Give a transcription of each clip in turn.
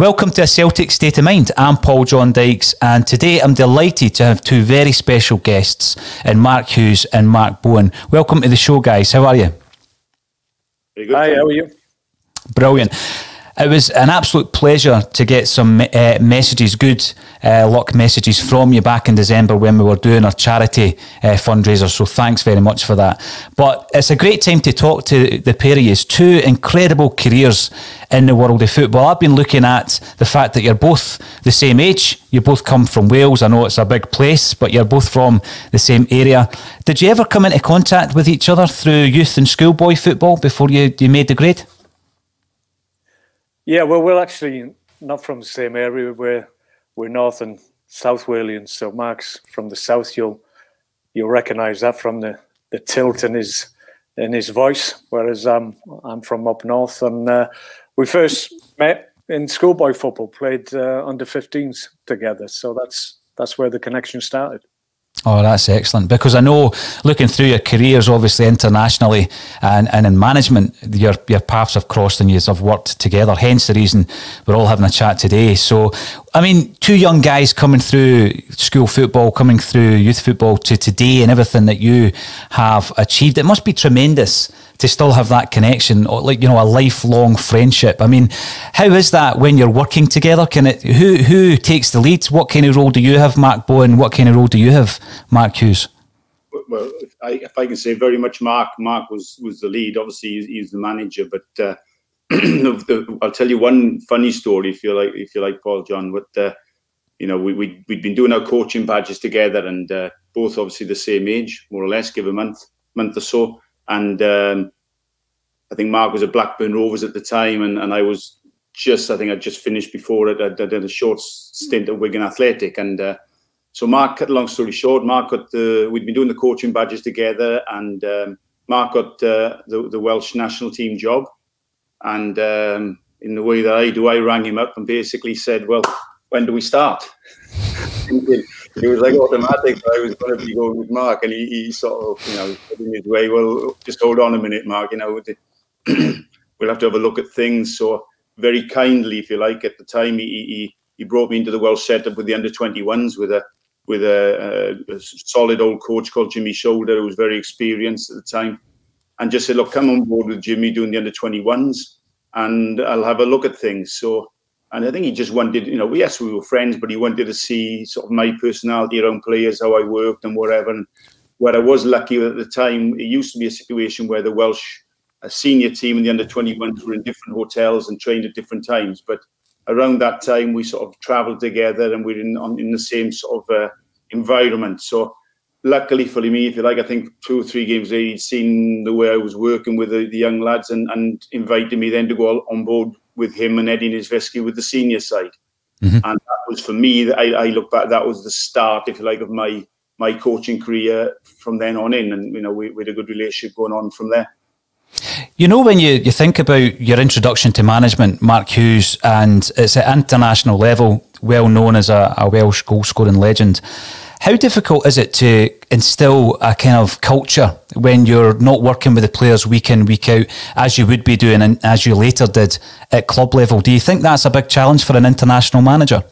Welcome to A Celtic State of Mind. I'm Paul John Dykes, and today I'm delighted to have two very special guests in Mark Hughes and Mark Bowen. Welcome to the show, guys. How are you? Very good. Hi, how are you? Brilliant. It was an absolute pleasure to get some messages, good luck messages from you back in December when we were doing our charity fundraiser, so thanks very much for that. But it's a great time to talk to the pair of you. Two incredible careers in the world of football. I've been looking at the fact that you're both the same age, you both come from Wales. I know it's a big place, but you're both from the same area. Did you ever come into contact with each other through youth and schoolboy football before you made the grade? Yeah, well, we're actually not from the same area. We're North and South Walians, so Mark's from the South. You'll recognise that from the tilt in his voice, whereas I'm from up north. And we first met in schoolboy football, played under-15s together, so that's where the connection started. Oh, that's excellent, because I know looking through your careers, obviously internationally and in management, your paths have crossed and you have worked together, hence the reason we're all having a chat today. So, I mean, two young guys coming through school football, coming through youth football to today and everything that you have achieved, it must be tremendous to still have that connection, or like, you know, a lifelong friendship. I mean, how is that when you're working together? Can it? Who takes the lead? What kind of role do you have, Mark Bowen? What kind of role do you have, Mark Hughes? Well, if I can say, very much Mark was the lead. Obviously, he's the manager. But I'll tell you one funny story, if you like, Paul John. But you know, we'd been doing our coaching badges together, and both obviously the same age, more or less, give a month or so. And I think Mark was at Blackburn Rovers at the time, and I was just, I think I'd just finished before it. I did a short stint at Wigan Athletic. And so Mark, cut a long story short, Mark got we'd been doing the coaching badges together, and Mark got the Welsh national team job. And in the way that I do, I rang him up and basically said, well, when do we start? It was like automatic, but I was going to be going with Mark, and he sort of, you know, put in his way, well, just hold on a minute, Mark, you know, we'll have to have a look at things. So very kindly, if you like, at the time, he brought me into the Welsh setup with the under-21s with a solid old coach called Jimmy Shoulder, who was very experienced at the time, and just said, look, come on board with Jimmy doing the under-21s, and I'll have a look at things. So... And I think he just wanted, you know, yes, we were friends, but he wanted to see sort of my personality around players, how I worked and whatever. And where I was lucky at the time, it used to be a situation where the Welsh senior team and the under-21s were in different hotels and trained at different times. But around that time, we sort of travelled together and we're in the same sort of environment. So luckily for me, if you like, I think 2 or 3 games later, he'd seen the way I was working with the young lads and invited me then to go on board with him and Eddie Nizveski with the senior side. Mm-hmm. And that was, for me, I look back, that was the start, if you like, of my coaching career from then on in. And, you know, we had a good relationship going on from there. You know, when you think about your introduction to management, Mark Hughes, and it's at international level, well known as a Welsh goal-scoring legend, how difficult is it to instill a kind of culture when you're not working with the players week in, week out, as you would be doing and as you later did at club level? Do you think that's a big challenge for an international manager?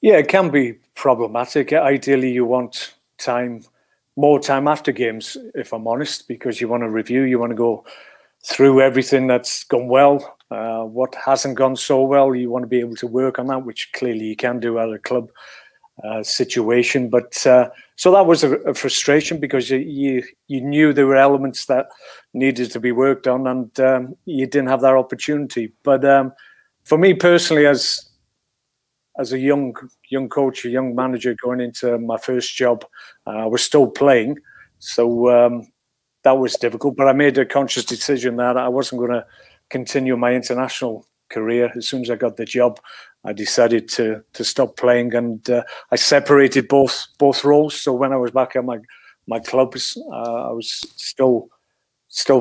Yeah, it can be problematic. Ideally, you want more time after games, if I'm honest, because you want to review, you want to go through everything that's gone well, what hasn't gone so well. You want to be able to work on that, which clearly you can do at a club situation, but so that was a frustration, because you knew there were elements that needed to be worked on, and you didn't have that opportunity. But for me personally, as a young coach, a young manager going into my first job, I was still playing, so that was difficult. But I made a conscious decision that I wasn't going to continue my international career. As soon as I got the job, I decided to stop playing, and I separated both roles. So when I was back at my clubs, I was still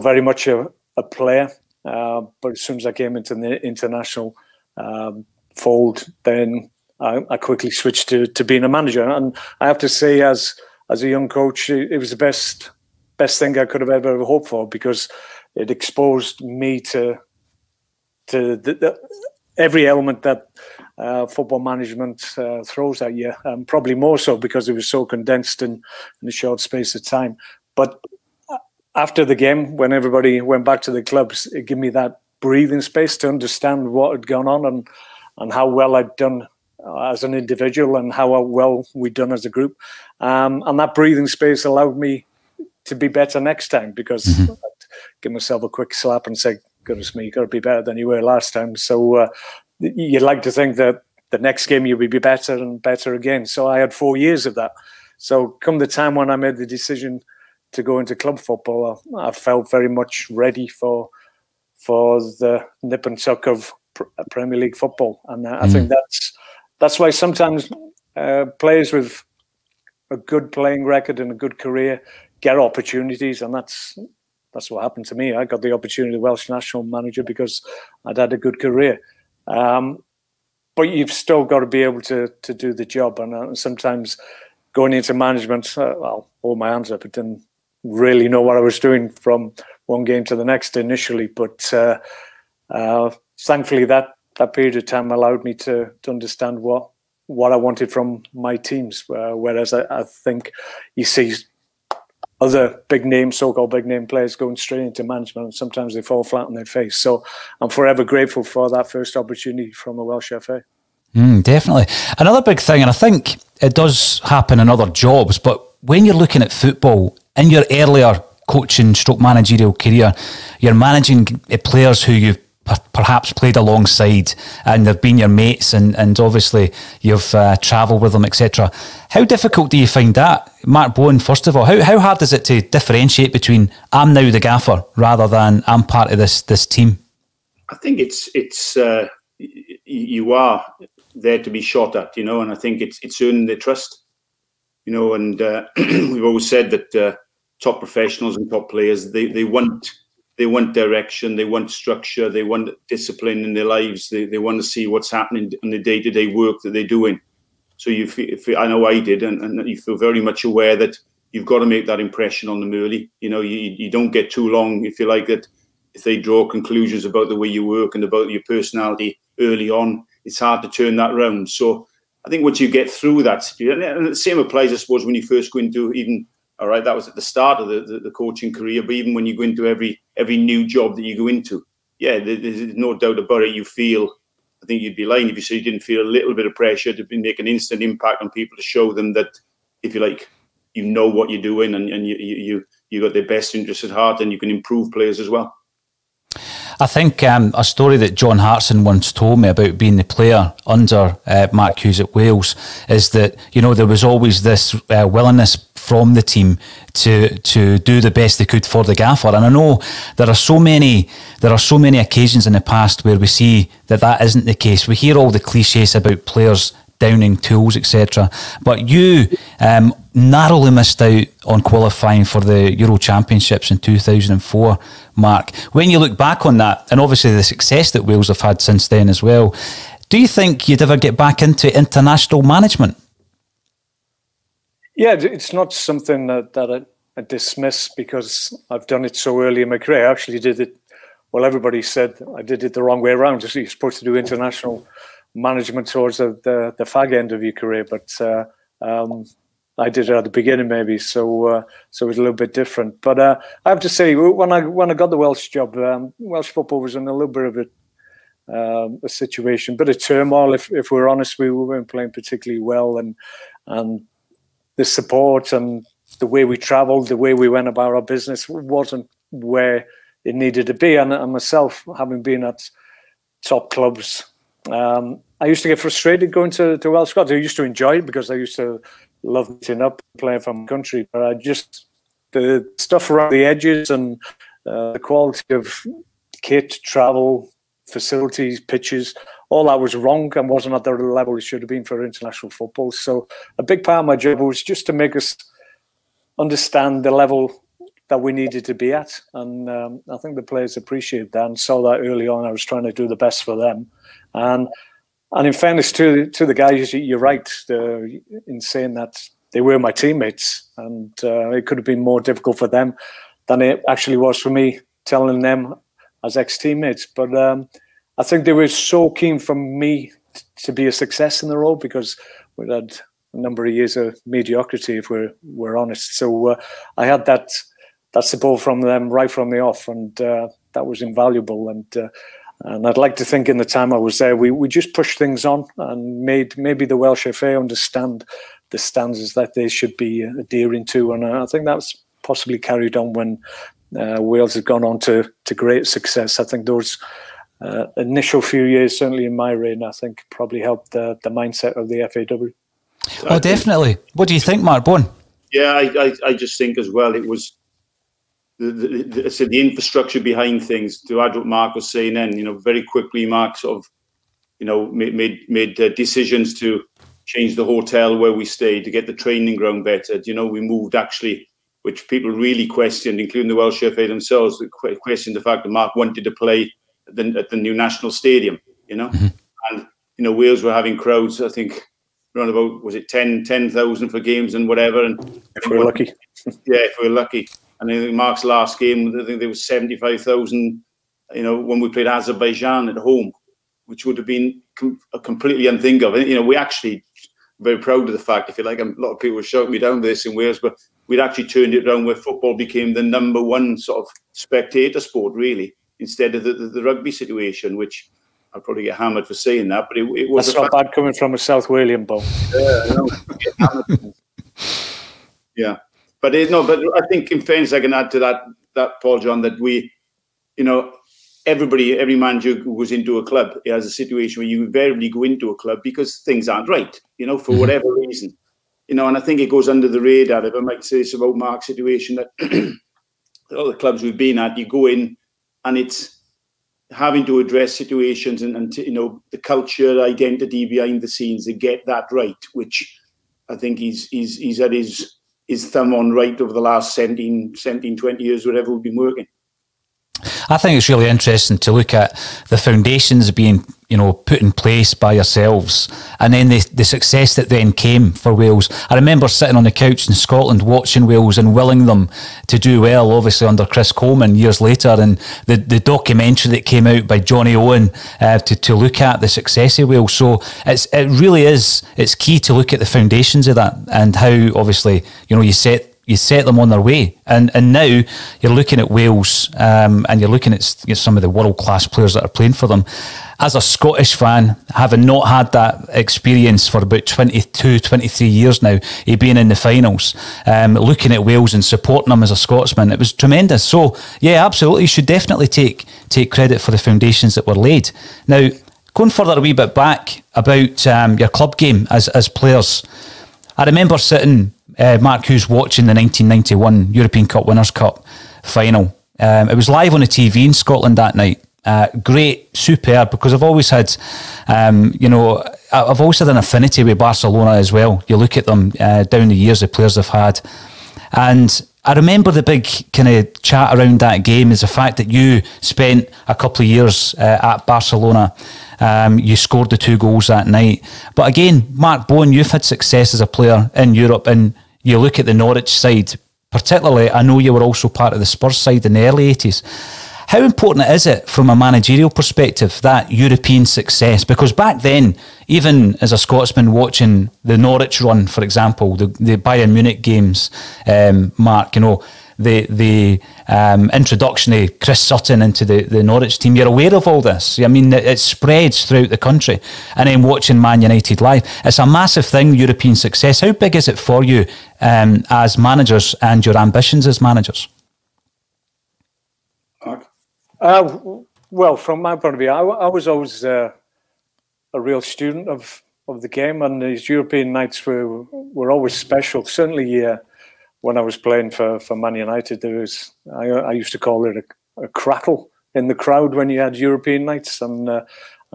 very much a player. But as soon as I came into the international fold, then I quickly switched to being a manager. And I have to say, as a young coach, it was the best thing I could have ever hoped for, because it exposed me to the every element that football management throws at you, probably more so because it was so condensed in a short space of time. But after the game, when everybody went back to the clubs, it gave me that breathing space to understand what had gone on and how well I'd done as an individual and how well we'd done as a group. And that breathing space allowed me to be better next time, because I'd give myself a quick slap and say, goodness me, you've got to be better than you were last time. So you'd like to think that the next game you'll be better and better again. So I had 4 years of that. So come the time when I made the decision to go into club football, I felt very much ready for the nip and tuck of Premier League football. And I think that's why sometimes players with a good playing record and a good career get opportunities, and that's what happened to me. I got the opportunity to Welsh national manager because I'd had a good career. But you've still got to be able to do the job. And sometimes going into management, well, hold my hands up, I didn't really know what I was doing from one game to the next initially. But thankfully, that period of time allowed me to understand what I wanted from my teams. Whereas I think you see other big name, so-called big name players going straight into management, and sometimes they fall flat on their face. So I'm forever grateful for that first opportunity from a Welsh FA. Definitely. Another big thing, and I think it does happen in other jobs, but when you're looking at football, in your earlier coaching stroke managerial career, you're managing players who you've perhaps played alongside and they've been your mates, and obviously you've travelled with them, etc. How difficult do you find that? Mark Bowen, first of all, how hard is it to differentiate between I'm now the gaffer rather than I'm part of this team? I think it's you are there to be shot at, you know, and I think it's earning their trust, you know, and we've always said that top professionals and top players, they want direction, they want structure, they want discipline in their lives. They want to see what's happening in the day-to-day work that they're doing. So you feel, I know I did, and you feel very much aware that you've got to make that impression on them early. You know, you don't get too long, if you like, that if they draw conclusions about the way you work and about your personality early on, it's hard to turn that around. So I think once you get through that situation, and the same applies, I suppose, when you first go into even, all right, that was at the start of the coaching career, but even when you go into every new job that you go into, yeah, there's no doubt about it. You feel, I think you'd be lying if you said you didn't feel a little bit of pressure to make an instant impact on people, to show them that, if you like, you know what you're doing and you got their best interests at heart, and you can improve players as well. I think a story that John Hartson once told me about being the player under Mark Hughes at Wales is that, you know, there was always this willingness from the team to do the best they could for the gaffer. And I know there are so many occasions in the past where we see that isn't the case. We hear all the cliches about players downing tools, etc. But you narrowly missed out on qualifying for the Euro Championships in 2004, Mark. When you look back on that, and obviously the success that Wales have had since then as well, do you think you'd ever get back into international management? Yeah, it's not something that I dismiss, because I've done it so early in my career. I actually did it, well, everybody said I did it the wrong way around. You're supposed to do international management towards the fag end of your career, but I did it at the beginning, maybe, so it was a little bit different. But I have to say, when I got the Welsh job, Welsh football was in a little bit of a situation, bit of turmoil. If we're honest, we weren't playing particularly well, and the support and the way we travelled, the way we went about our business wasn't where it needed to be. And myself, having been at top clubs, I used to get frustrated going to Welsh squads. I used to enjoy it because I used to love meeting up, playing for my country. But I just, the stuff around the edges and the quality of kit, travel, facilities, pitches, all that was wrong and wasn't at the level it should have been for international football. So a big part of my job was just to make us understand the level that we needed to be at. And I think the players appreciated that and saw that early on. I was trying to do the best for them. And in fairness to the guys, you're right in saying that they were my teammates, and it could have been more difficult for them than it actually was for me telling them as ex-teammates. But I think they were so keen for me to be a success in the role, because we'd had a number of years of mediocrity, if we're honest. So I had that support from them right from the off, and that was invaluable. And I'd like to think in the time I was there, we just pushed things on and made maybe the Welsh FA understand the standards that they should be adhering to. And I think that was possibly carried on when Wales had gone on to great success. I think those initial few years, certainly in my reign, I think probably helped the mindset of the FAW. So oh, definitely. What do you think, Mark Bowen? Yeah, I just think as well it was the infrastructure behind things. To add what Mark was saying, then, you know, very quickly Mark sort of, you know, made decisions to change the hotel where we stayed, to get the training ground better. You know, we moved actually, which people really questioned, including the Welsh FA themselves, questioned the fact that Mark wanted to play at the new national stadium. You know, and you know, Wales were having crowds, I think, around about, was it 10,000 for games and whatever. And if we were lucky, yeah, if we were lucky. And I think Mark's last game, I think there was 75,000. You know, when we played Azerbaijan at home, which would have been completely unthinkable. You know, we actually very proud of the fact, if you like, a lot of people were shouting me down this in Wales, but we'd actually turned it around where football became the #1 sort of spectator sport, really, instead of the rugby situation, which I'll probably get hammered for saying that, but it was. That's not bad coming from a South Walian ball. Yeah, no, yeah. But it, no, but I think in fairness, I can add to that Paul John, that we, you know, every manager who goes into a club has a situation where you invariably go into a club because things aren't right, you know, for whatever reason, you know. And I think it goes under the radar, if I might say this about Mark's situation, that all the clubs we've been at, you go in and it's having to address situations and you know, the culture, identity behind the scenes, to get that right, which I think he's had his thumb on right over the last 20 years, whatever we've been working. I think it's really interesting to look at the foundations being, you know, put in place by yourselves, and then the success that then came for Wales. I remember sitting on the couch in Scotland watching Wales and willing them to do well, obviously under Chris Coleman years later, and the documentary that came out by Johnny Owen to look at the success of Wales. So it's key to look at the foundations of that and how, obviously, you know, you set them on their way, and now you're looking at Wales, and you're looking at some of the world-class players that are playing for them. As a Scottish fan, having not had that experience for about 22, 23 years now, he being in the finals, looking at Wales and supporting them as a Scotsman, it was tremendous. So, yeah, absolutely, you should definitely take credit for the foundations that were laid. Now, going further a wee bit back about your club game as players, I remember sitting... Mark Hughes watching the 1991 European Cup Winners' Cup final. It was live on the TV in Scotland that night. Great, superb, because I've always had, you know, I've always had an affinity with Barcelona as well. You look at them down the years, the players they've had. And I remember the big kind of chat around that game is the fact that you spent a couple of years at Barcelona. You scored the 2 goals that night. But again, Mark Bowen, you've had success as a player in Europe, and you look at the Norwich side, particularly, I know you were also part of the Spurs side in the early 80s. How important is it from a managerial perspective, that European success? Because back then, even as a Scotsman watching the Norwich run, for example, the Bayern Munich games, Mark, you know, the introduction of Chris Sutton into the Norwich team, you're aware of all this. I mean, it spreads throughout the country. And then watching Man United live, it's a massive thing, European success. How big is it for you as managers and your ambitions as managers? Well, from my point of view, I was always a real student of the game, and these European nights were always special. Certainly, when I was playing for Man United, there was, I used to call it a crackle in the crowd when you had European nights, and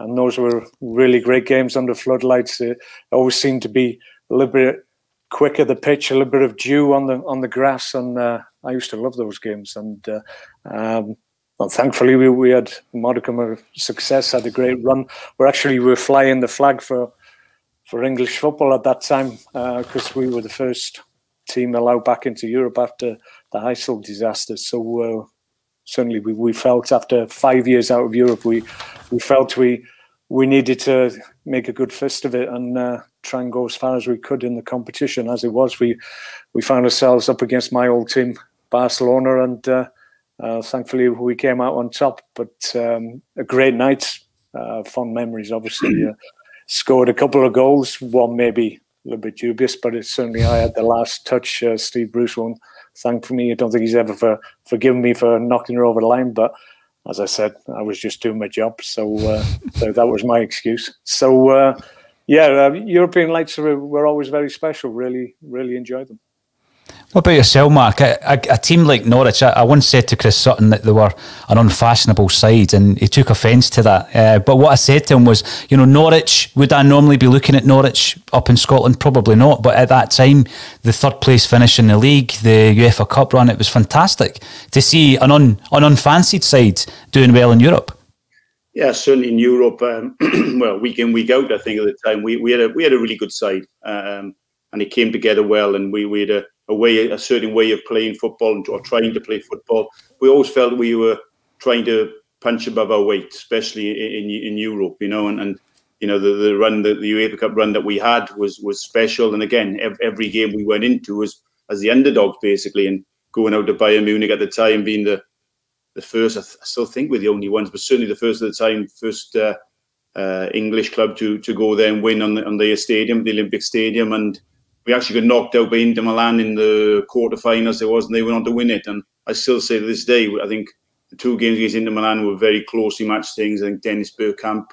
those were really great games under floodlights. It always seemed to be a little bit quicker the pitch, a little bit of dew on the grass, and I used to love those games. And well, thankfully, we had a modicum of success, had a great run. We were flying the flag for English football at that time, because we were the first team allowed back into Europe after the Heysel disaster. So certainly we felt after 5 years out of Europe, we we felt we needed to make a good fist of it and try and go as far as we could in the competition. As it was, we found ourselves up against my old team, Barcelona, and thankfully we came out on top. But a great night, fond memories, obviously. Scored a couple of goals, one maybe a little bit dubious, but it's certainly I had the last touch. Steve Bruce won't thank me. I don't think he's ever forgiven me for knocking her over the line, but as I said, I was just doing my job, so that was my excuse. So, European nights were always very special. Really, really enjoyed them. What about yourself, Mark? A team like Norwich, I once said to Chris Sutton that they were an unfashionable side, and he took offence to that. But what I said to him was, you know, Norwich, would I normally be looking at Norwich up in Scotland? Probably not. But at that time, the third place finish in the league, the UEFA Cup run, it was fantastic to see an unfancied side doing well in Europe. Yeah, certainly in Europe, well, week in, week out, I think at the time, we had a really good side, and it came together well, and we had a certain way of playing football or trying to play football. We always felt we were trying to punch above our weight, especially in Europe, you know. And you know, the UEFA Cup run that we had was special. And again, every game we went into was as the underdogs, basically. And going out to Bayern Munich at the time, being the first, I still think we're the only ones, but certainly the first at the time, first English club to go there and win on their stadium, the Olympic Stadium, and we actually got knocked out by Inter Milan in the quarterfinals. And they went on to win it. And I still say to this day, I think the two games against Inter Milan were very closely matched things. I think Dennis Bergkamp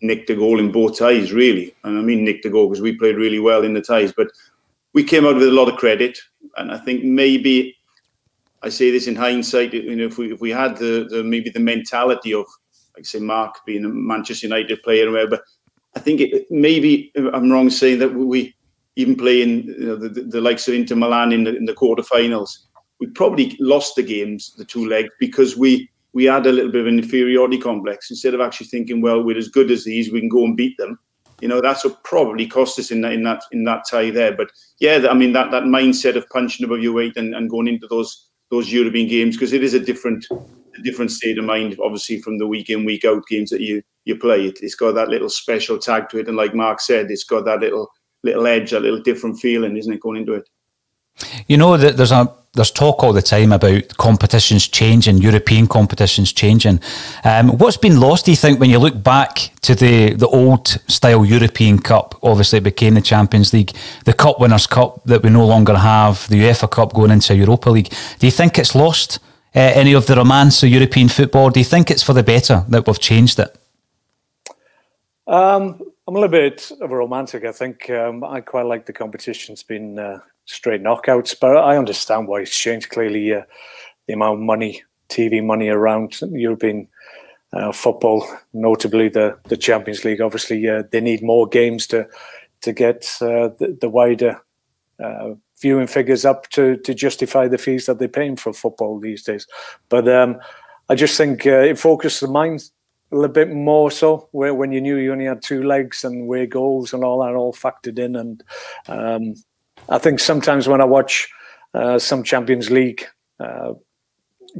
nicked a goal in both ties, really. And I mean nicked a goal because we played really well in the ties. But we came out with a lot of credit. And I think maybe, I say this in hindsight, you know, if we had maybe the mentality of, like say, Mark being a Manchester United player, but I think maybe I'm wrong saying that we. Even playing, you know, the likes of Inter Milan in the quarterfinals, we probably lost the games, the two legs, because we had a little bit of an inferiority complex. Instead of actually thinking, well, we're as good as these, we can go and beat them. You know, that's what probably cost us in that tie there. But yeah, I mean that mindset of punching above your weight and going into those European games, because it is a different state of mind, obviously, from the week in week out games that you play. It's got that little special tag to it, and like Mark said, it's got that little edge, a little different feeling, isn't it, going into it? You know, there's talk all the time about competitions changing, European competitions changing. What's been lost, do you think, when you look back to the old-style European Cup? Obviously, it became the Champions League, the Cup Winners' Cup that we no longer have, the UEFA Cup going into Europa League. Do you think it's lost any of the romance of European football? Do you think it's for the better that we've changed it? I'm a little bit of a romantic, I think. I quite like the competition's been straight knockouts, but I understand why it's changed. Clearly, the amount of money, TV money around European football, notably the Champions League, obviously, they need more games to get the wider viewing figures up to justify the fees that they're paying for football these days. But I just think it focuses the mind a little bit more so, where when you knew you only had two legs and where goals and all that all factored in. And I think sometimes when I watch some Champions League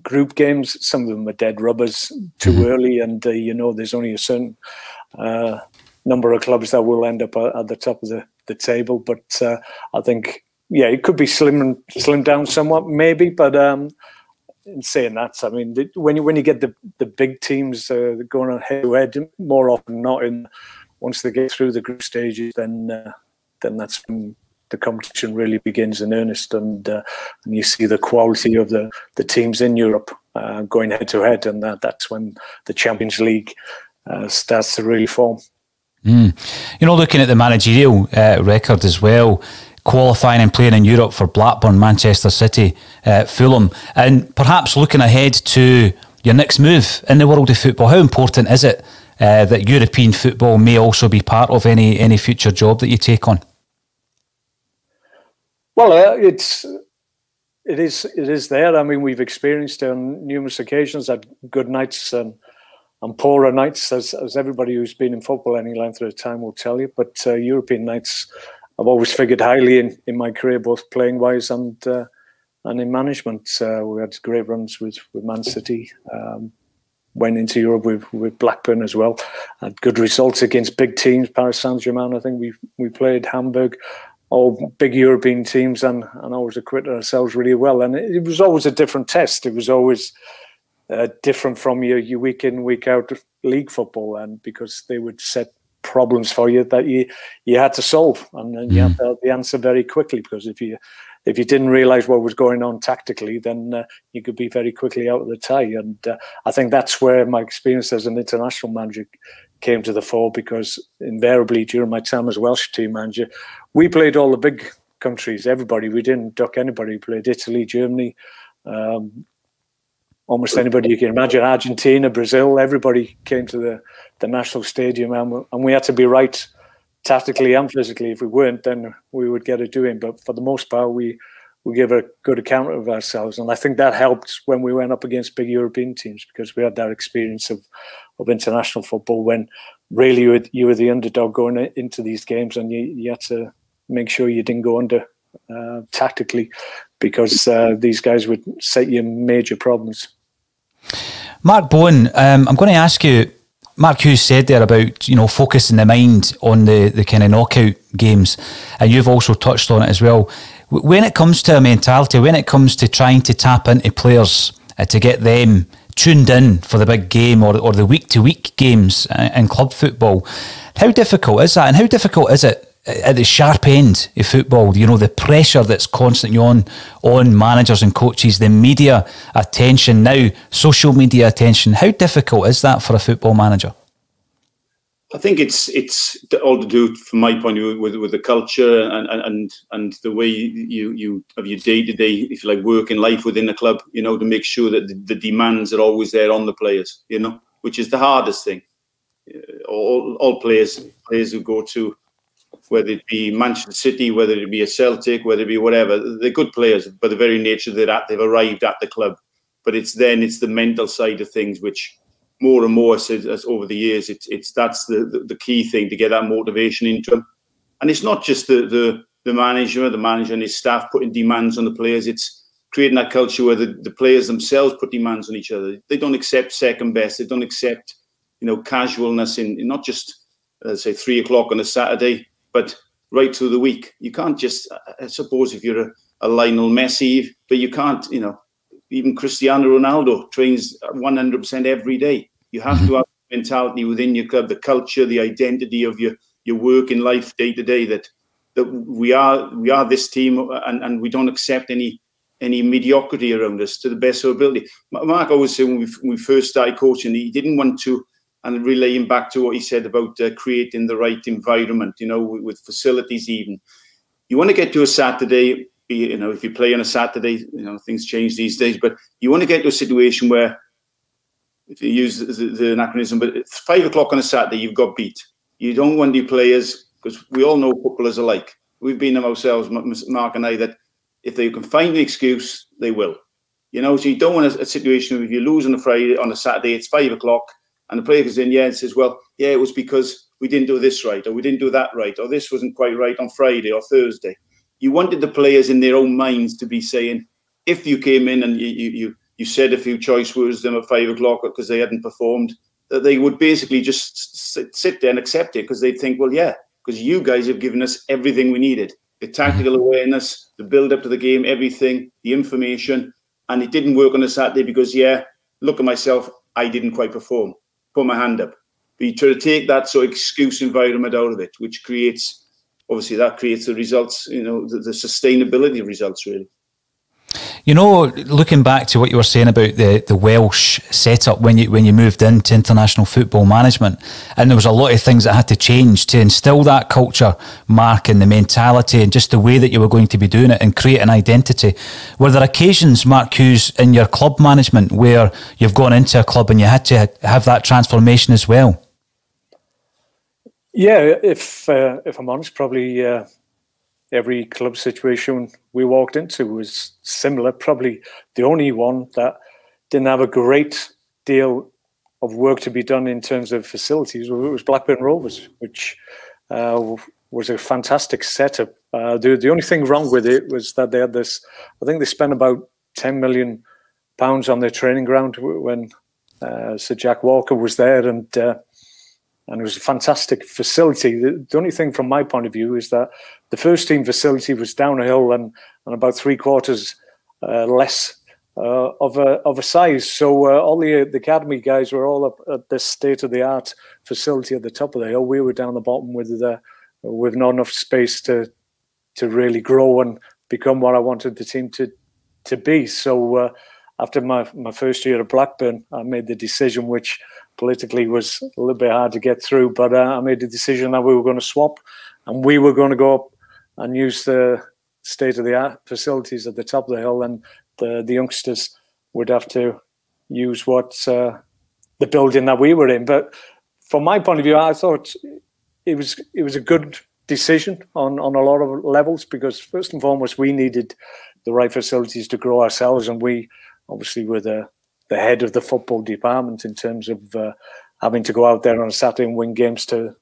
group games, some of them are dead rubbers too early, and you know, there's only a certain number of clubs that will end up at the top of the table. But I think, yeah, it could be slimmed down somewhat maybe, but in saying that, I mean, when you get the big teams going on head-to-head, more often than not, once they get through the group stages, then that's when the competition really begins in earnest, and you see the quality of the teams in Europe going head-to-head, and that's when the Champions League starts to really form. You know, looking at the managerial record as well, qualifying and playing in Europe for Blackburn, Manchester City, Fulham, and perhaps looking ahead to your next move in the world of football, how important is it that European football may also be part of any future job that you take on? Well, it is there. I mean, we've experienced on numerous occasions at good nights and poorer nights, as everybody who's been in football any length of time will tell you. But European nights, I've always figured highly in my career, both playing-wise and in management. We had great runs with Man City, went into Europe with Blackburn as well. Had good results against big teams, Paris Saint-Germain. I think we played Hamburg, all big European teams, and always acquitted ourselves really well. And it was always a different test. It was always different from your week in, week out league football, and because they would set problems for you that you had to solve, and then you had to have the answer very quickly, because if you didn't realize what was going on tactically, then you could be very quickly out of the tie. And I think that's where my experience as an international manager came to the fore, because invariably during my time as Welsh team manager, we played all the big countries, everybody. We didn't duck anybody. We played Italy, Germany, almost anybody you can imagine, Argentina, Brazil. Everybody came to the national stadium, and we had to be right tactically and physically. If we weren't, then we would get a doing. But for the most part, we gave a good account of ourselves, and I think that helped when we went up against big European teams, because we had that experience of international football, when really you were the underdog going into these games, and you had to make sure you didn't go under tactically, because these guys would set you major problems. Mark Bowen, I'm going to ask you, Mark Hughes said there about, you know, focusing the mind on the kind of knockout games, and you've also touched on it as well. When it comes to mentality, when it comes to trying to tap into players to get them tuned in for the big game or the week-to-week games in club football, how difficult is that, and how difficult is it at the sharp end of football? You know, the pressure that's constantly on managers and coaches, the media attention now, social media attention. How difficult is that for a football manager? I think it's all to do, from my point of view, with the culture and the way you have your day-to-day, if you like, work and life within the club, you know, to make sure that the demands are always there on the players, you know, which is the hardest thing. All players who go to, whether it be Manchester City, whether it be a Celtic, whether it be whatever, they're good players. By the very nature they're at, they've arrived at the club. But it's the mental side of things, which more and more, as over the years, that's the key thing, to get that motivation into them. And it's not just the manager and his staff putting demands on the players. It's creating that culture where the players themselves put demands on each other. They don't accept second best. They don't accept, you know, casualness in not just, let's say, 3 o'clock on a Saturday, but right through the week. You can't just, I suppose, if you're a Lionel Messi, but you can't, you know, even Cristiano Ronaldo trains 100% every day. You have to have the mentality within your club, the culture, the identity of your work in life day to day, that we are this team, and we don't accept any mediocrity around us to the best of our ability. Mark always said when we first started coaching, he didn't want to, and relaying back to what he said about creating the right environment, you know, with facilities even. You want to get to a Saturday, you know, if you play on a Saturday, you know, things change these days, but you want to get to a situation where, if you use the anachronism, but it's 5 o'clock on a Saturday, you've got beat. You don't want your players, because we all know footballers alike. We've been them ourselves, Mark and I, that if they can find an excuse, they will. You know, so you don't want a situation where if you lose on a Friday, on a Saturday, it's 5 o'clock, and the player goes in, yeah, and says, well, yeah, it was because we didn't do this right, or we didn't do that right, or this wasn't quite right on Friday or Thursday. You wanted the players in their own minds to be saying, if you came in and you said a few choice words to them at 5 o'clock because they hadn't performed, that they would basically just sit there and accept it, because they'd think, well, yeah, because you guys have given us everything we needed. The tactical awareness, the build-up to the game, everything, the information, and it didn't work on a Saturday because, yeah, look at myself, I didn't quite perform. Put my hand up. But you try to take that sort of excuse environment out of it, which creates, obviously, that creates the results, you know, the sustainability of results, really. You know, looking back to what you were saying about the Welsh setup when you moved into international football management, and there was a lot of things that had to change to instill that culture, Mark, and the mentality and just the way that you were going to be doing it and create an identity. Were there occasions, Mark Hughes, in your club management where you've gone into a club and you had to have that transformation as well? Yeah, if I'm honest, probably... every club situation we walked into was similar. Probably the only one that didn't have a great deal of work to be done in terms of facilities was Blackburn Rovers, which was a fantastic setup. The only thing wrong with it was that they had this, I think they spent about £10 million on their training ground when Sir Jack Walker was there, and it was a fantastic facility. The only thing from my point of view is that the first team facility was down a hill and about three-quarters less of a size. So all the academy guys were all up at this state-of-the-art facility at the top of the hill. We were down the bottom with not enough space to really grow and become what I wanted the team to be. So after my first year at Blackburn, I made the decision, which politically was a little bit hard to get through, but I made the decision that we were going to swap, and we were going to go up and use the state-of-the-art facilities at the top of the hill, and the youngsters would have to use what the building that we were in. But from my point of view, I thought it was a good decision on a lot of levels, because first and foremost, we needed the right facilities to grow ourselves, and we obviously were the head of the football department in terms of having to go out there on a Saturday and win games to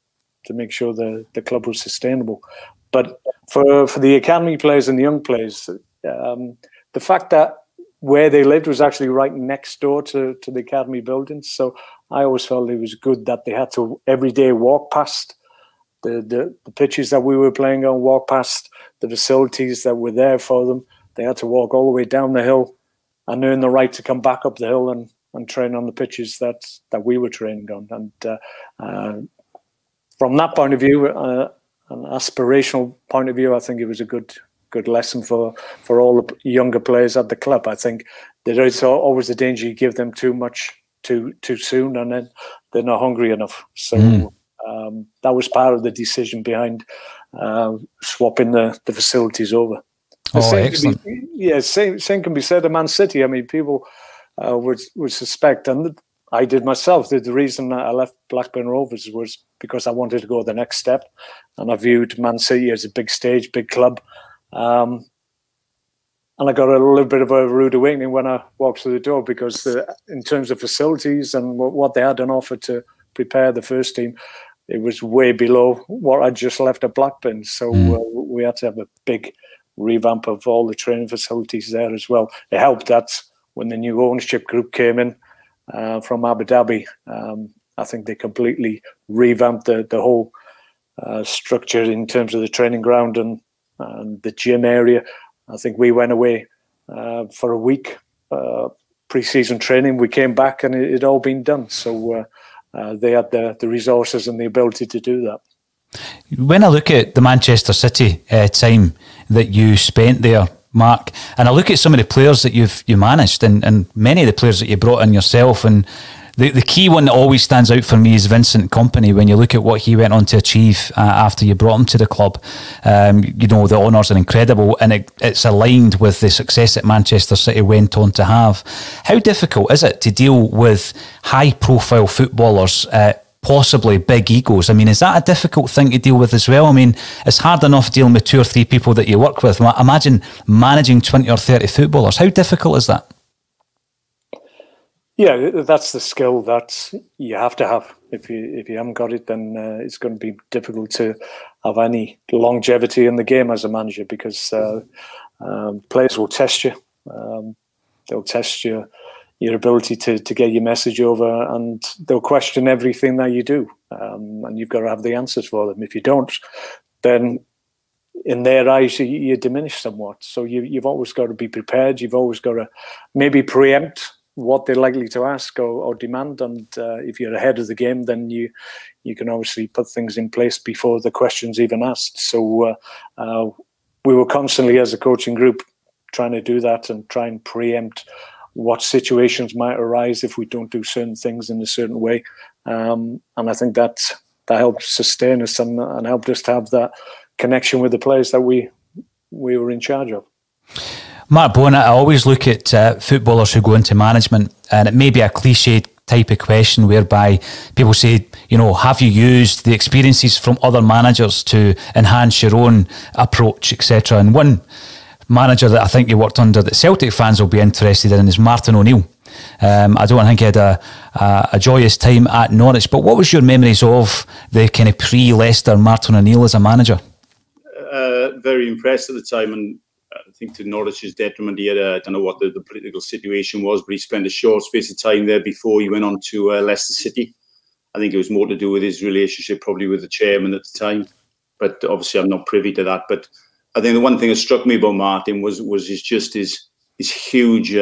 make sure the club was sustainable. But for the academy players and the young players, the fact that where they lived was actually right next door to the academy buildings, so I always felt it was good that they had to every day walk past the pitches that we were playing on, walk past the facilities that were there for them. They had to walk all the way down the hill and earn the right to come back up the hill and train on the pitches that we were trained on. And from that point of view, an aspirational point of view, I think it was a good lesson for all the younger players at the club. I think there is always a danger you give them too much too soon, and then they're not hungry enough. So that was part of the decision behind swapping the facilities over. Same can be said of Man City. I mean, people would suspect, and I did myself, that the reason I left Blackburn Rovers was because I wanted to go the next step, and I viewed Man City as a big stage, big club. And I got a little bit of a rude awakening when I walked through the door, because in terms of facilities and what they had on offer to prepare the first team, it was way below what I just left at Blackburn. So we had to have a big revamp of all the training facilities there as well. It helped that when the new ownership group came in from Abu Dhabi, I think they completely revamped the whole structure in terms of the training ground and the gym area. I think we went away for a week pre-season training. We came back and it had all been done. So they had the resources and the ability to do that. When I look at the Manchester City time that you spent there, Mark, and I look at some of the players that you managed and many of the players that you brought in yourself, and the key one that always stands out for me is Vincent Kompany. When you look at what he went on to achieve after you brought him to the club, you know, the honours are incredible, and it's aligned with the success that Manchester City went on to have. How difficult is it to deal with high-profile footballers, possibly big egos? I mean, is that a difficult thing to deal with as well? I mean, it's hard enough dealing with 2 or 3 people that you work with. Imagine managing 20 or 30 footballers. How difficult is that? Yeah, that's the skill that you have to have. If you haven't got it, then it's going to be difficult to have any longevity in the game as a manager, because players will test you. They'll test you. Your ability to get your message over, and they'll question everything that you do, and you've got to have the answers for them. If you don't, then in their eyes you diminish somewhat. So you've always got to be prepared. You've always got to maybe preempt what they're likely to ask or demand, and if you're ahead of the game, then you can obviously put things in place before the question's even asked. So we were constantly, as a coaching group, trying to do that and try and preempt what situations might arise if we don't do certain things in a certain way. And I think that helped sustain us and helped us to have that connection with the players that we were in charge of. Mark Bowen, I always look at footballers who go into management, and it may be a cliched type of question whereby people say, you know, have you used the experiences from other managers to enhance your own approach, etc.? And one manager that I think you worked under that Celtic fans will be interested in is Martin O'Neill. I don't think he had a joyous time at Norwich, but what was your memories of the kind of pre-Leicester Martin O'Neill as a manager? Very impressed at the time, and think to Norwich's detriment here. I don't know what the political situation was, but he spent a short space of time there before he went on to Leicester City. I think it was more to do with his relationship probably with the chairman at the time. But obviously I'm not privy to that. But I think the one thing that struck me about Martin was just his huge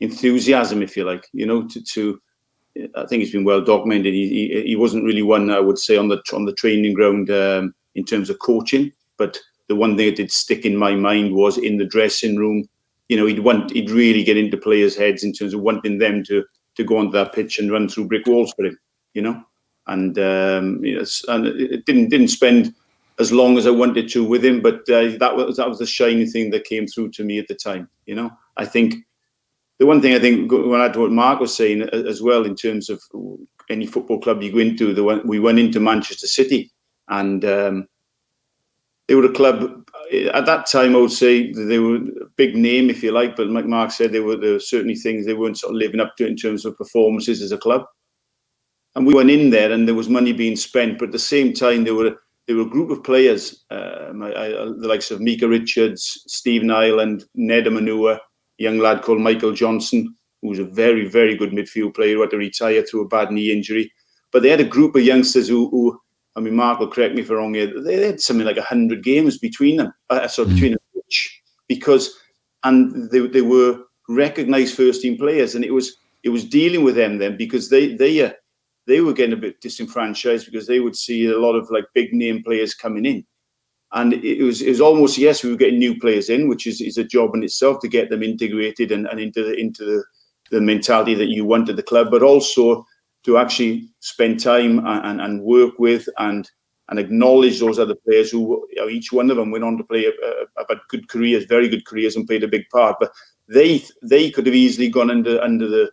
enthusiasm, if you like, you know, to I think it's been well documented. He wasn't really one, I would say, on the training ground in terms of coaching. But the one thing that did stick in my mind was in the dressing room. You know, he'd really get into players' heads in terms of wanting them to go onto that pitch and run through brick walls for him. You know, and it didn't spend as long as I wanted to with him, but that was the shiny thing that came through to me at the time. You know, I think. The one thing I think, when I to what Mark was saying as well, in terms of any football club you go into, we went into Manchester City, and they were a club at that time. I would say they were a big name, if you like, but like Mark said, there were certainly things they weren't sort of living up to in terms of performances as a club. And we went in there, and there was money being spent, but at the same time, there were a group of players, the likes of Mika Richards, Steve Nyland, Ned Manua. Young lad called Michael Johnson, who was a very, very good midfield player who had to retire through a bad knee injury. But they had a group of youngsters who I mean, Mark will correct me if I'm wrong here, they had something like 100 games between them, between them, because, and they were recognised first-team players, and it was dealing with them then, because they were getting a bit disenfranchised, because they would see a lot of like big-name players coming in. And it was almost, yes, we were getting new players in, which is a job in itself to get them integrated and into the mentality that you want at the club, but also to actually spend time and work with and acknowledge those other players who, you know, each one of them went on to play about good careers, very good careers, and played a big part. But they could have easily gone under the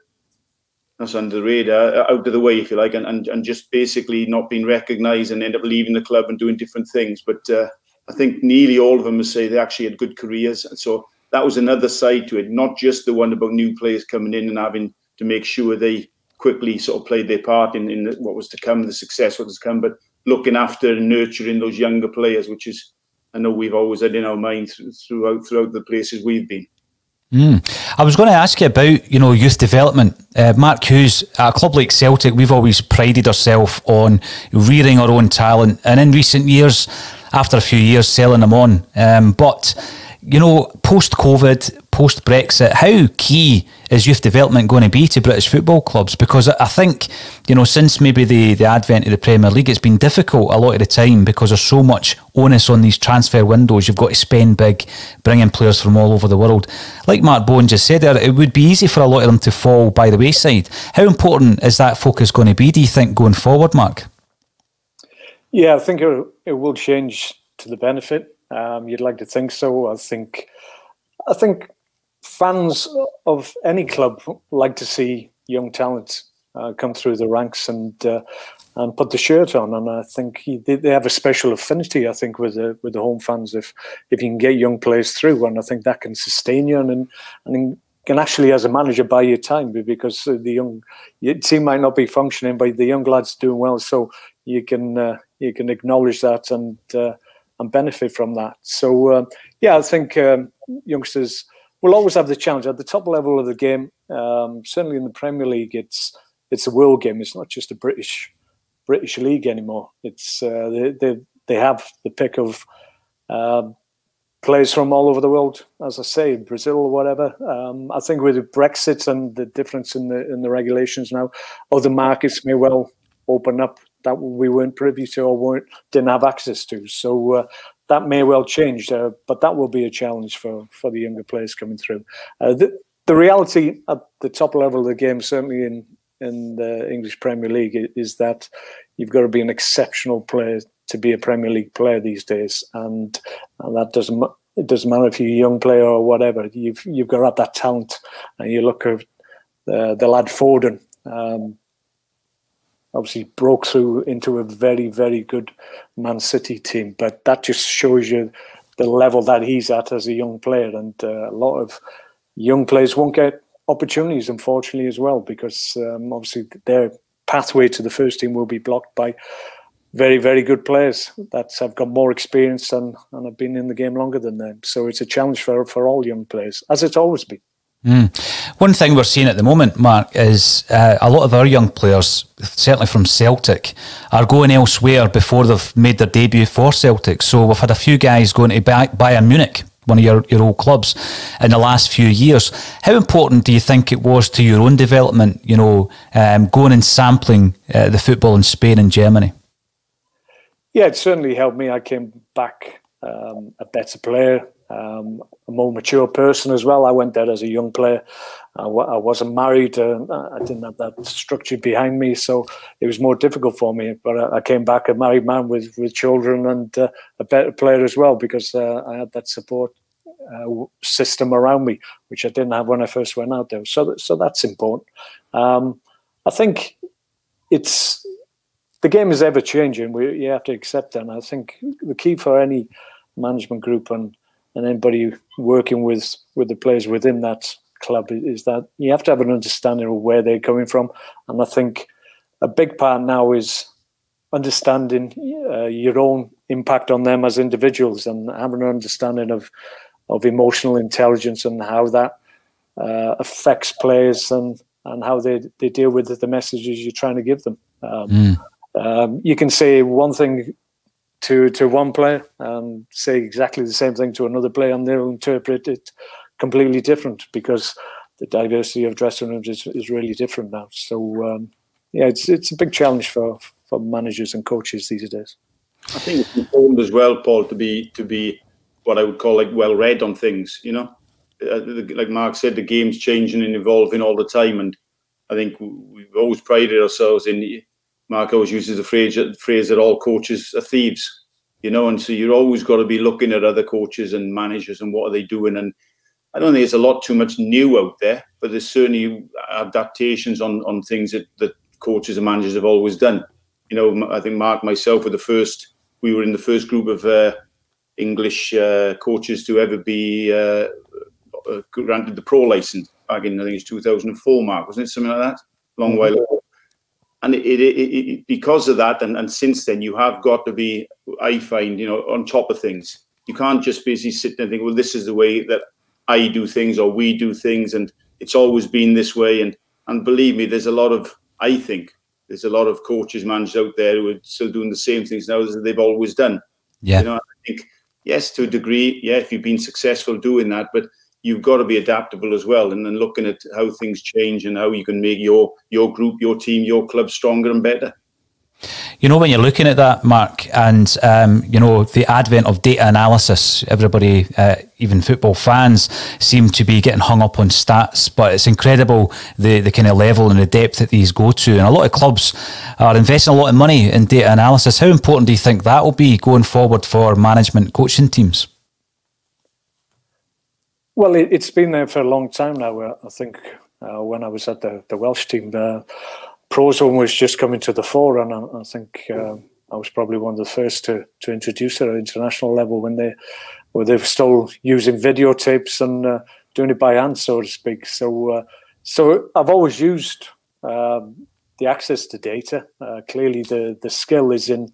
radar, out of the way, if you like, and just basically not being recognised and end up leaving the club and doing different things. But I think nearly all of them would say they actually had good careers. And so that was another side to it, not just the one about new players coming in and having to make sure they quickly sort of played their part in what was to come, the success what was to come, but looking after and nurturing those younger players, which is, I know we've always had in our mind throughout the places we've been. I was going to ask you about, you know, youth development. Mark Hughes, at a club like Celtic, we've always prided ourselves on rearing our own talent, and in recent years, after a few years, selling them on. But, you know, post-COVID, post-Brexit, how key is youth development going to be to British football clubs? Because I think, you know, since maybe the advent of the Premier League, it's been difficult a lot of the time because there's so much onus on these transfer windows. You've got to spend big, bring in players from all over the world. Like Mark Bowen just said there, it would be easy for a lot of them to fall by the wayside. How important is that focus going to be, do you think, going forward, Mark? Yeah, I think it will change to the benefit. You'd like to think so. I think fans of any club like to see young talent come through the ranks and put the shirt on, and I think they have a special affinity, I think, with the home fans if you can get young players through, and I think that can sustain you and can actually, as a manager, buy your time, because your team might not be functioning, but the young lads doing well, so you can acknowledge that and benefit from that. So yeah, I think youngsters will always have the challenge at the top level of the game. Certainly in the Premier League, it's a world game. It's not just a British league anymore. It's they have the pick of players from all over the world, as I say, Brazil or whatever. I think with Brexit and the difference in the regulations now, other markets may well open up that we weren't privy to or didn't have access to. So that may well change, but that will be a challenge for the younger players coming through. The reality at the top level of the game, certainly in the English Premier League, is that you've got to be an exceptional player to be a Premier League player these days, and that doesn't matter if you're a young player or whatever. You've got to have that talent, and you look at the lad Foden. Obviously broke through into a very, very good Man City team. But that just shows you the level that he's at as a young player. And a lot of young players won't get opportunities, unfortunately, as well, because obviously their pathway to the first team will be blocked by very, very good players that have got more experience and have been in the game longer than them. So it's a challenge for all young players, as it's always been. Mm. One thing we're seeing at the moment, Mark, is a lot of our young players, certainly from Celtic, are going elsewhere before they've made their debut for Celtic. So we've had a few guys going to Bayern Munich, one of your old clubs, in the last few years. How important do you think it was to your own development, you know, going and sampling the football in Spain and Germany? Yeah, it certainly helped me. I came back a better player, a more mature person as well. I went there as a young player. I wasn't married. I didn't have that structure behind me, so it was more difficult for me. But I came back a married man with children and a better player as well, because I had that support system around me, which I didn't have when I first went out there. So that's important. I think the game is ever changing. You have to accept that. And I think the key for any management group and anybody working with the players within that club is that you have to have an understanding of where they're coming from. And I think a big part now is understanding your own impact on them as individuals and having an understanding of emotional intelligence and how that affects players and how they deal with the messages you're trying to give them. You can say one thing to one player and say exactly the same thing to another player, and they'll interpret it completely different, because the diversity of dressing rooms is really different now. So yeah, it's a big challenge for managers and coaches these days. I think it's important as well, Paul, to be what I would call like well read on things. You know, like Mark said, the game's changing and evolving all the time, and I think we've always prided ourselves in. Mark always uses the phrase that all coaches are thieves, you know, and so you're always got to be looking at other coaches and managers and what are they doing. And I don't think there's a lot too much new out there, but there's certainly adaptations on things that coaches and managers have always done. You know, I think Mark, myself, we were in the first group of English coaches to ever be granted the pro license back in, I think it's 2004, Mark, wasn't it? Something like that? Long while ago. And it because of that, and since then, you have got to be, I find, you know, on top of things. You can't just basically sit there and think, well, this is the way that I do things or we do things, and it's always been this way. And believe me, there's a lot of coaches, managers out there who are still doing the same things now as they've always done. Yeah. You know, I think, yes, to a degree, yeah, if you've been successful doing that, but you've got to be adaptable as well, and then looking at how things change and how you can make your group, your team, your club stronger and better. You know, when you're looking at that, Mark, and, you know, the advent of data analysis, everybody, even football fans, seem to be getting hung up on stats, but it's incredible the kind of level and the depth that these go to. And a lot of clubs are investing a lot of money in data analysis. How important do you think that will be going forward for management coaching teams? Well, it's been there for a long time now. I think when I was at the Welsh team, Prozone was just coming to the fore, and I think I was probably one of the first to introduce it at international level when they were still using videotapes and doing it by hand, so to speak. So I've always used the access to data. Clearly, the skill is in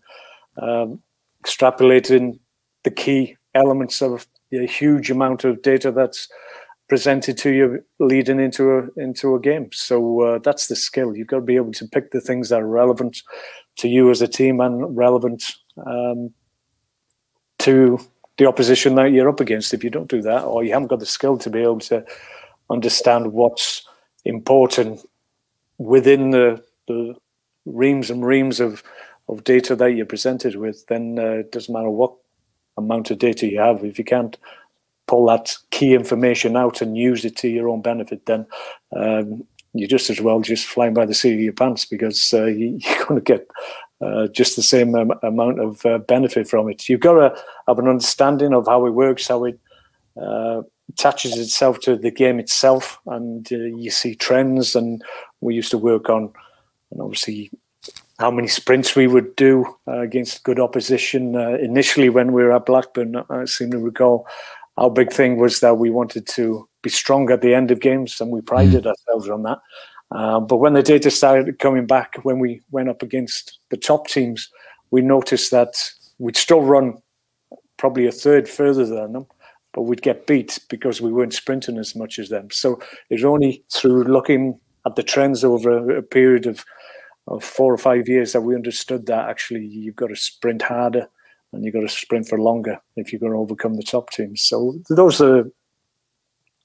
extrapolating the key elements of a huge amount of data that's presented to you leading into a game. So that's the skill. You've got to be able to pick the things that are relevant to you as a team and relevant to the opposition that you're up against. If you don't do that, or you haven't got the skill to be able to understand what's important within the reams of data that you're presented with, then it doesn't matter what amount of data you have. If you can't pull that key information out and use it to your own benefit, then you're just as well just flying by the seat of your pants, because you're going to get just the same amount of benefit from it. You've got to have an understanding of how it works, how it attaches itself to the game itself, and you see trends. And we used to work on, and obviously, how many sprints we would do against good opposition. Initially, when we were at Blackburn, I seem to recall our big thing was that we wanted to be strong at the end of games, and we prided ourselves on that. But when the data started coming back, when we went up against the top teams, we noticed that we'd still run probably a third further than them, but we'd get beat because we weren't sprinting as much as them. So it's only through looking at the trends over a period of 4 or 5 years that we understood that actually you've got to sprint harder and you've got to sprint for longer if you're going to overcome the top teams. So those are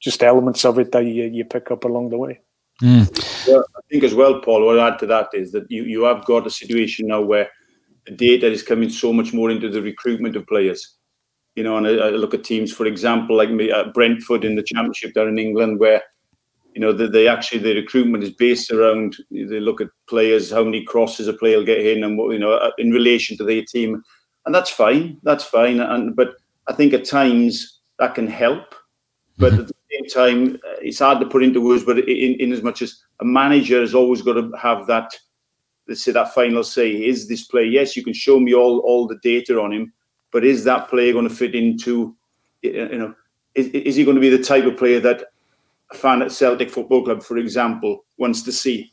just elements of it that you pick up along the way. Mm. Well, I think as well, Paul, what I'd add to that is that you have got a situation now where the data is coming so much more into the recruitment of players. You know, and I look at teams, for example, like Brentford in the Championship down in England, where, you know, the recruitment is based around, they look at players, how many crosses a player will get in and what, you know, in relation to their team. And that's fine. That's fine. But I think at times that can help. But at the same time, it's hard to put into words, but in as much as a manager has always got to have that, let's say, that final say, is this player, yes, you can show me all the data on him, but is that player going to fit into, you know, is he going to be the type of player that a fan at Celtic Football Club, for example, wants to see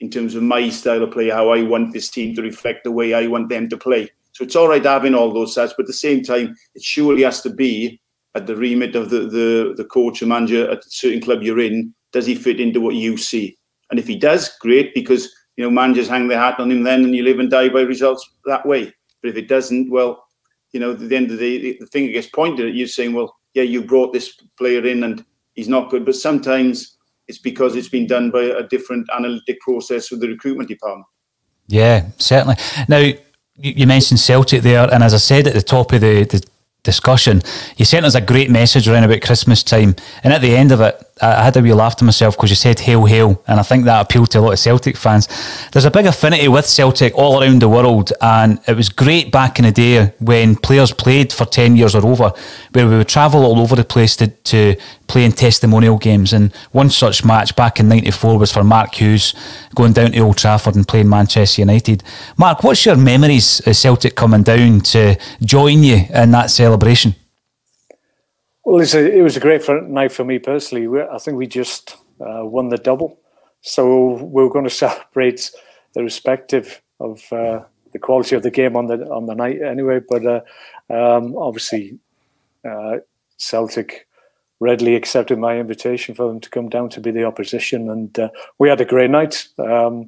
in terms of my style of play, how I want this team to reflect the way I want them to play. So it's all right having all those stats, but at the same time, it surely has to be at the remit of the coach or manager at a certain club you're in. Does he fit into what you see? And if he does, great, because, you know, managers hang their hat on him then and you live and die by results that way. But if it doesn't, well, you know, at the end of the day, the finger gets pointed at you saying, well, yeah, you brought this player in and he's not good. But sometimes it's because it's been done by a different analytic process with the recruitment department. Yeah, certainly. Now, you mentioned Celtic there. And as I said at the top of the discussion, you sent us a great message around about Christmas time, and at the end of it I had a wee laugh to myself because you said hail hail, and I think that appealed to a lot of Celtic fans. There's a big affinity with Celtic all around the world, and it was great back in the day when players played for 10 years or over, where we would travel all over the place to play in testimonial games. And one such match back in '94 was for Mark Hughes going down to Old Trafford and playing Manchester United. Mark, what's your memories of Celtic coming down to join you in that celebration? Well, it was a great night for me personally. I think we just won the double. So we were going to celebrate the respective of the quality of the game on the night anyway. But obviously Celtic readily accepted my invitation for them to come down to be the opposition. And we had a great night. The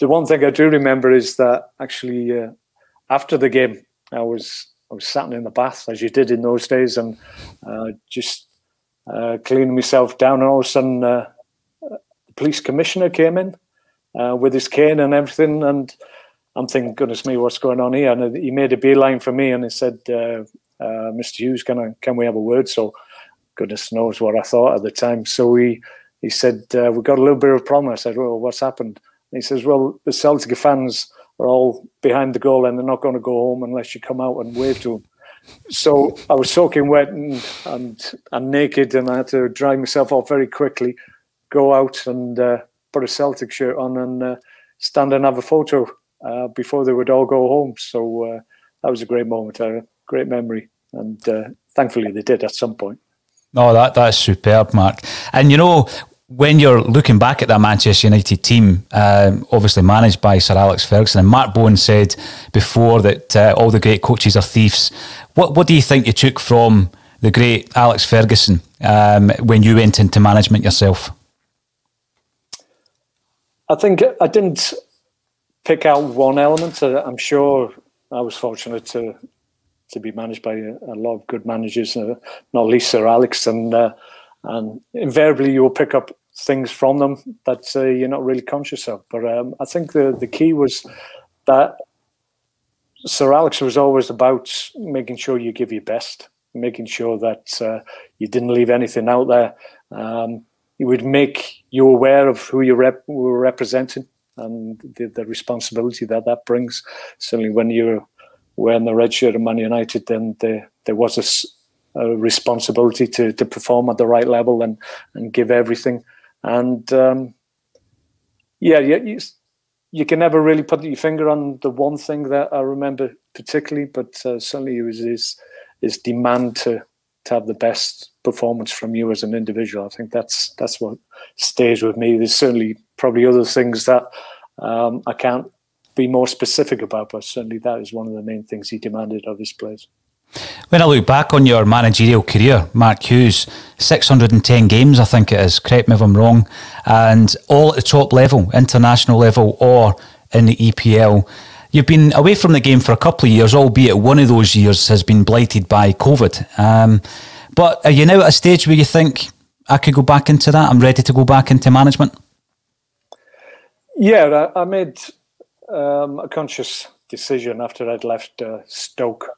one thing I do remember is that actually after the game, I was sat in the bath, as you did in those days, and just cleaning myself down. And all of a sudden, the police commissioner came in with his cane and everything. And I'm thinking, goodness me, what's going on here? And he made a beeline for me and he said, Mr. Hughes, can we have a word? So goodness knows what I thought at the time. So he said, we've got a little bit of a problem. I said, well, what's happened? And he says, well, the Celtic fans are all behind the goal and they're not going to go home unless you come out and wave to them. So I was soaking wet and naked, and I had to dry myself off very quickly, go out and put a Celtic shirt on and stand and have a photo before they would all go home. So that was a great moment, a great memory, and thankfully they did at some point. Oh, that's superb, Mark. And you know, when you're looking back at that Manchester United team, obviously managed by Sir Alex Ferguson, and Mark Bowen said before that all the great coaches are thieves. What do you think you took from the great Alex Ferguson when you went into management yourself? I think I didn't pick out one element. I'm sure I was fortunate to be managed by a lot of good managers, not least Sir Alex, and invariably you will pick up things from them that you're not really conscious of. But I think the key was that Sir Alex was always about making sure you give your best, making sure that you didn't leave anything out there. He would make you aware of who you were representing and the responsibility that brings. Certainly when you're wearing the red shirt of Man United, then there was a responsibility to perform at the right level and give everything. And yeah, you can never really put your finger on the one thing that I remember particularly, but certainly it was his demand to have the best performance from you as an individual. I think that's what stays with me. There's certainly probably other things that I can't be more specific about, but certainly that is one of the main things he demanded of his players. When I look back on your managerial career, Mark Hughes, 610 games, I think it is, correct me if I'm wrong, and all at the top level, international level or in the EPL. You've been away from the game for a couple of years, albeit one of those years has been blighted by COVID. But are you now at a stage where you think, I could go back into that, I'm ready to go back into management? Yeah, I made a conscious decision after I'd left Stoke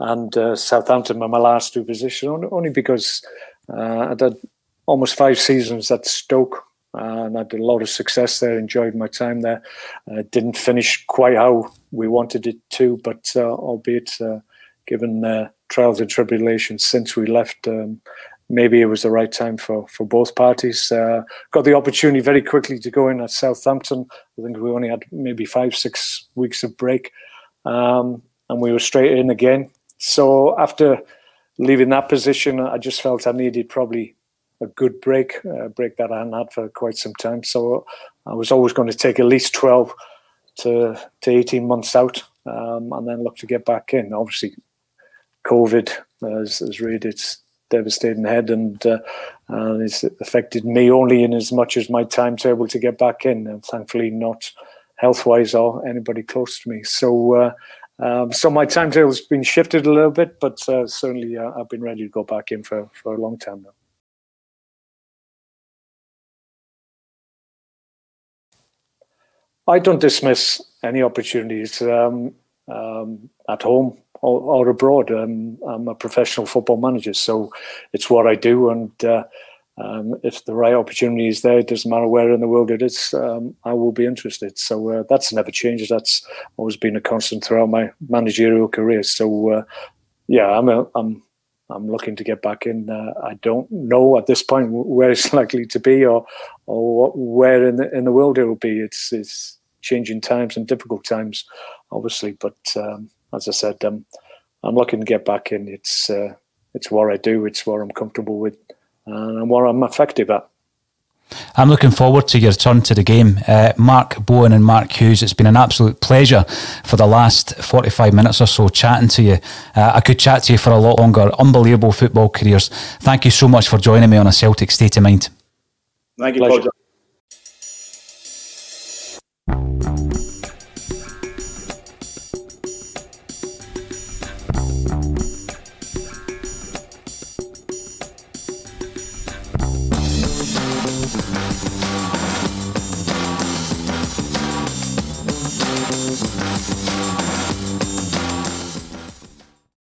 and Southampton were my last two positions, only because I'd had almost 5 seasons at Stoke and I did a lot of success there, enjoyed my time there. Didn't finish quite how we wanted it to, but albeit given the trials and tribulations since we left, maybe it was the right time for both parties. Got the opportunity very quickly to go in at Southampton. I think we only had maybe 5-6 weeks of break and we were straight in again. So after leaving that position, I just felt I needed probably a good break, a break that I hadn't had for quite some time. So I was always going to take at least 12 to 18 months out and then look to get back in. Obviously, COVID has reared its devastating head and it's affected me only in as much as my timetable to get back in, and thankfully not health-wise or anybody close to me. So so my timetable's been shifted a little bit, but certainly I've been ready to go back in for a long time now. I don't dismiss any opportunities at home or abroad. I'm a professional football manager, so it's what I do. And if the right opportunity is there, it doesn't matter where in the world it is, I will be interested. So that's never changed. That's always been a constant throughout my managerial career. So yeah, I'm looking to get back in. I don't know at this point where it's likely to be or where in the world it will be. It's changing times and difficult times, obviously. But as I said, I'm looking to get back in. It's what I do. It's what I'm comfortable with. And what I'm effective at. I'm looking forward to your return to the game. Mark Bowen and Mark Hughes, it's been an absolute pleasure for the last 45 minutes or so chatting to you. I could chat to you for a lot longer. Unbelievable football careers. Thank you so much for joining me on A Celtic State of Mind. Thank you, Paul John.